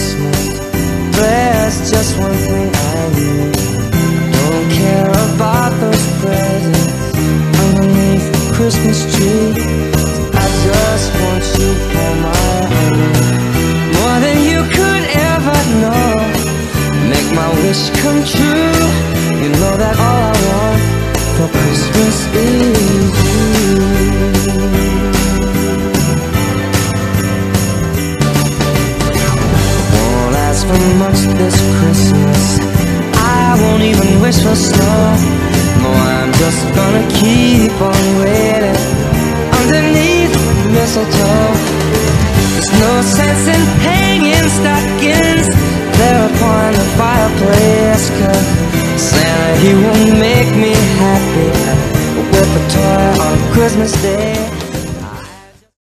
trust me. Prayer's just one thing I need. Don't care about those presents underneath the Christmas tree. I just want you for my own, more than you could ever know. Make my wish come true. You know that all I want for Christmas is you. For much this Christmas, I won't even wish for snow. No, I'm just gonna keep on waiting underneath the mistletoe. There's no sense in hanging stockings there upon the fireplace, 'cause Santa, he won't make me happy with a toy on Christmas Day.